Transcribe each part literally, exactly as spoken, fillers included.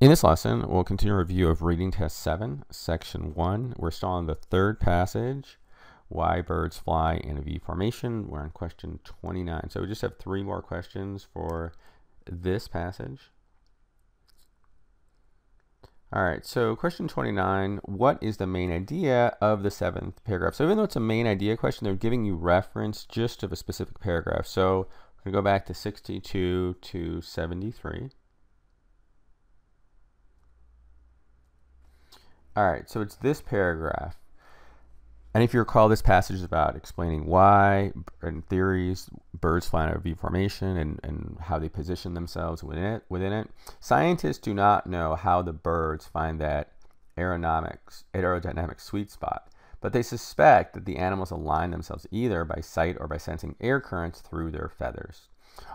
In this lesson, we'll continue a review of Reading Test seven, Section one. We're still on the third passage, Why Birds Fly in a V Formation. We're on question twenty-nine. So we just have three more questions for this passage. All right, so question twenty-nine, what is the main idea of the seventh paragraph? So even though it's a main idea question, they're giving you reference just of a specific paragraph. So we're going to go back to sixty-two to seventy-three. All right, so it's this paragraph. And if you recall, this passage is about explaining why, and theories, birds flying over V formation and, and how they position themselves within it, within it. Scientists do not know how the birds find that aerodynamics, aerodynamic sweet spot, but they suspect that the animals align themselves either by sight or by sensing air currents through their feathers.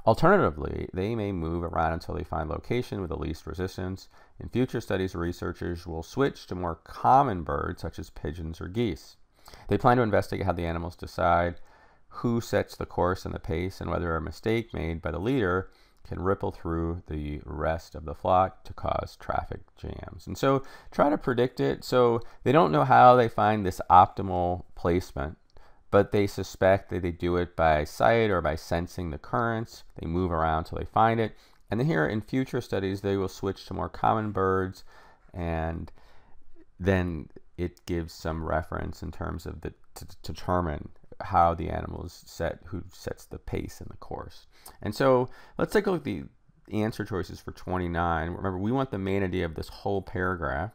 Alternatively, they may move around until they find location with the least resistance. In future studies, researchers will switch to more common birds such as pigeons or geese. They plan to investigate how the animals decide who sets the course and the pace, and whether a mistake made by the leader can ripple through the rest of the flock to cause traffic jams. And so try to predict it. So they don't know how they find this optimal placement, but they suspect that they do it by sight or by sensing the currents. They move around till they find it. And then here in future studies, they will switch to more common birds, and then it gives some reference in terms of the to, to determine how the animals set, who sets the pace and the course. And so let's take a look at the answer choices for twenty-nine. Remember, we want the main idea of this whole paragraph.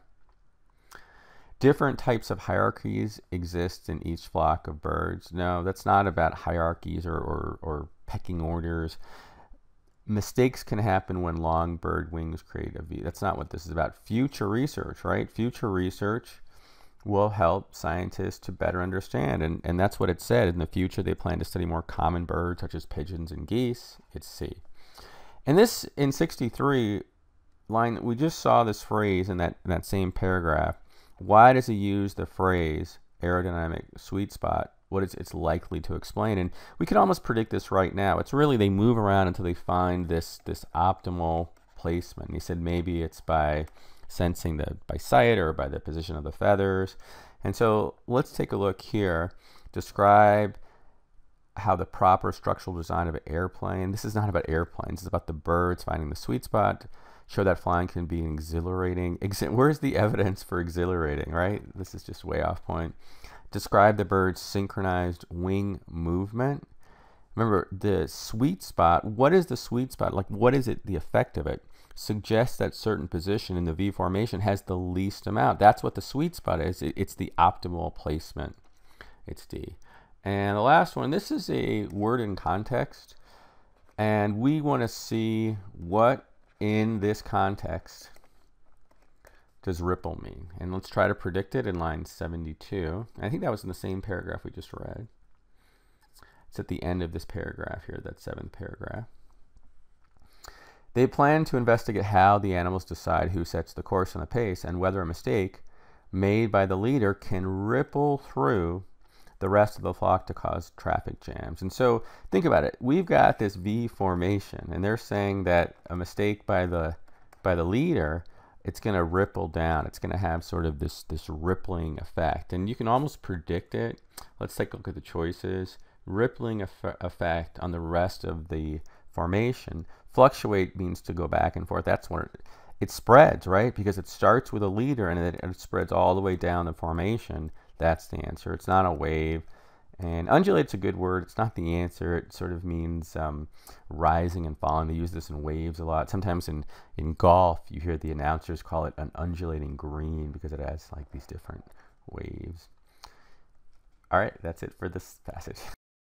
Different types of hierarchies exist in each flock of birds. No, that's not about hierarchies or, or, or pecking orders. Mistakes can happen when long bird wings create a V. That's not what this is about. Future research, right? Future research will help scientists to better understand. And, and that's what it said. In the future, they plan to study more common birds such as pigeons and geese. It's C. And this, in sixty-three line, we just saw this phrase in that, in that same paragraph. Why does he use the phrase aerodynamic sweet spot? What is it's likely to explain? And we can almost predict this right now. It's really they move around until they find this, this optimal placement. And he said maybe it's by sensing the by sight or by the position of the feathers. And so let's take a look here. Describe how the proper structural design of an airplane. This is not about airplanes. It's about the birds finding the sweet spot. Show that flying can be exhilarating. Where's the evidence for exhilarating, right? This is just way off point. Describe the bird's synchronized wing movement. Remember, the sweet spot, what is the sweet spot? Like, what is it, the effect of it? Suggests that certain position in the V formation has the least amount. That's what the sweet spot is. It, it's the optimal placement. It's D. And the last one, this is a word in context. And we want to see what in this context does ripple mean. And let's try to predict it in line seventy-two. I think that was in the same paragraph we just read. It's at the end of this paragraph here, that seventh paragraph. They plan to investigate how the animals decide who sets the course and the pace, and whether a mistake made by the leader can ripple through the rest of the flock to cause traffic jams. And so think about it. We've got this V formation, and they're saying that a mistake by the by the leader, it's going to ripple down. It's going to have sort of this this rippling effect, and you can almost predict it. Let's take a look at the choices. Rippling eff effect on the rest of the formation. Fluctuate means to go back and forth. That's when it, it spreads, right? Because it starts with a leader and it, it spreads all the way down the formation. That's the answer. It's not a wave. And undulate's a good word. It's not the answer. It sort of means um, rising and falling. They use this in waves a lot. Sometimes in, in golf, you hear the announcers call it an undulating green because it has like these different waves. All right, that's it for this passage.